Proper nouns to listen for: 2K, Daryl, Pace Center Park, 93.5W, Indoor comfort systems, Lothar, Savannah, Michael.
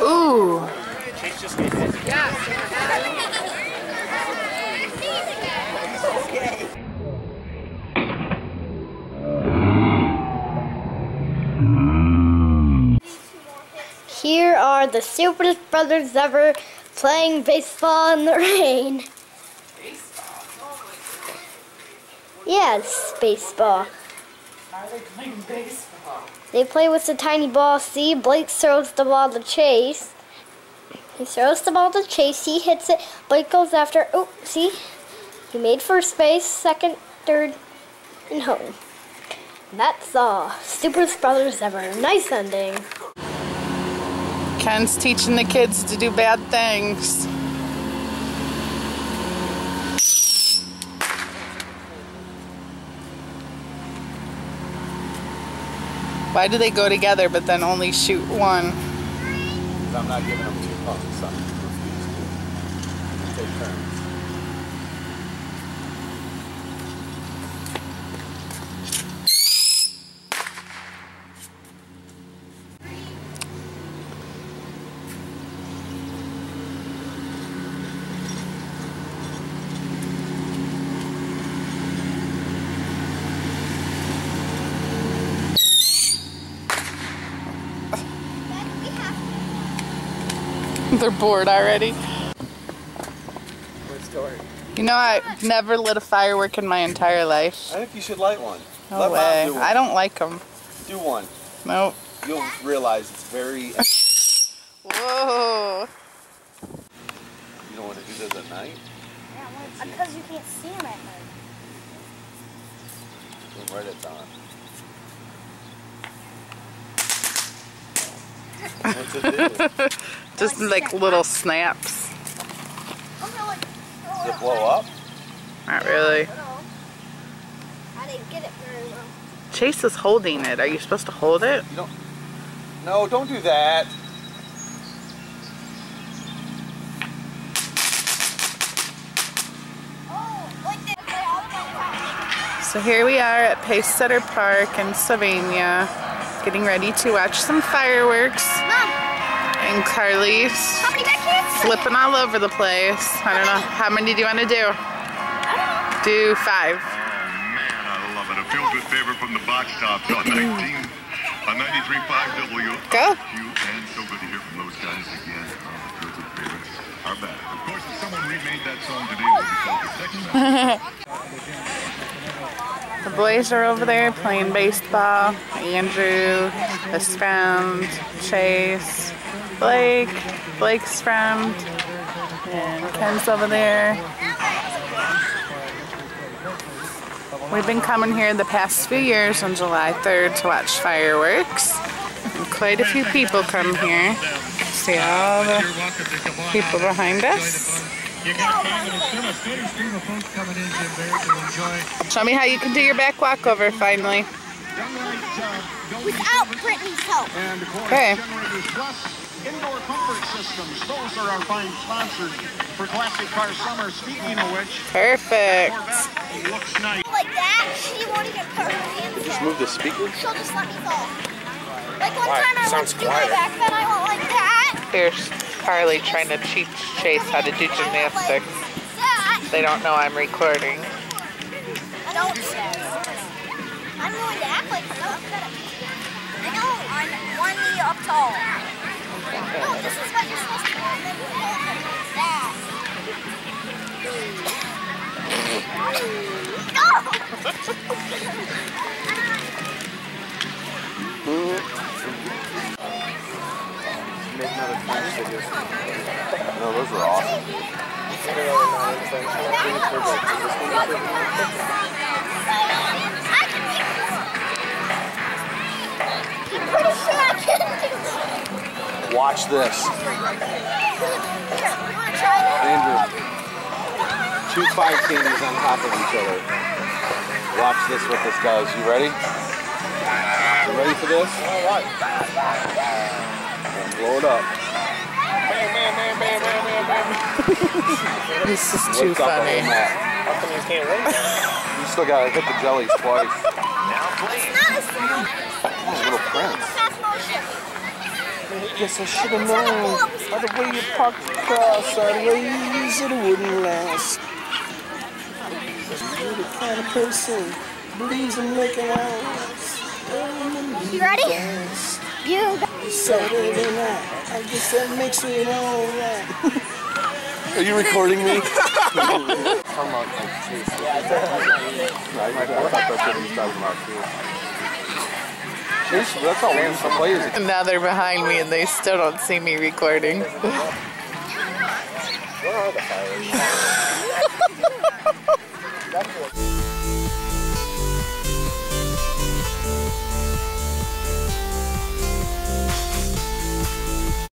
Ooh. Here are the stupidest brothers ever playing baseball in the rain. Yes, baseball. Are they playing baseball? They play with the tiny ball. See, Blake throws the ball to Chase. He throws the ball to Chase. He hits it. Blake goes after. Oh, see? He made first base, second, third, and home. And that's all. Stupidest brothers ever. Nice ending. Ken's teaching the kids to do bad things. Why do they go together but then only shoot one? Because I'm not giving them two pucks. So they take turns. They're bored already. What story? You know, I've never lit a firework in my entire life. I think you should light one. No Let way. Do one. I don't like them. Do one. Nope. You'll realize it's very... Whoa. You don't want to do this at night? Yeah, well, because you can't see them at night. Then right at dawn. What's it do? Just like little snaps. Does it blow up? Not really. I didn't get it very well. Chase is holding it. Are you supposed to hold it? You don't. No, don't do that. So here we are at Pace Center Park in Savannah, getting ready to watch some fireworks. Mom. And Carly's flipping all over the place. I don't know. How many do you want to do? Do 5. Oh, man, I love it. A feel good favorite from the box tops on 93.5W. Go. You and so good to hear from those guys again. Oh, feel good favorites are back. Of course, if someone remade that song today, we'll be called the second time. The boys are over there playing baseball. Andrew, his friend, Chase. Blake's friend, and Ken's over there. We've been coming here the past few years on July 3rd to watch fireworks. And quite a few people come here. See all the people behind us. Show me how you can do your back walkover finally. Without Brittany's help. Okay. Indoor Comfort Systems, those are our fine sponsors for Classic Car Summer, speaking of which... Perfect. Looks nice. Like that, she won't even put her hands in. Just move the speaker? She'll just let me fall. Like one time I went to do my back, then I went like that. Here's Carly trying to teach Chase how to do gymnastics. They don't know I'm recording. I don't know. I'm going to act like that. I know, I'm 1 knee up tall. No, this is what you're supposed to do. No, those are awesome. I'm pretty sure I can do this. Watch this. Andrew, two 5-teamers on top of each other. Watch this, what this does. You ready? You ready for this? All right. And blow it up. This is too funny. How come you can't wait? You still gotta hit the jellies twice. Now please. Oh, little prince. Yes, I should have known. By the way you parked the car sideways, it wouldn't last. You're the kind of person who believes in making out. You ready? You Saturday night. I guess that makes it all right. Are you recording me? And now they're behind me and they still don't see me recording.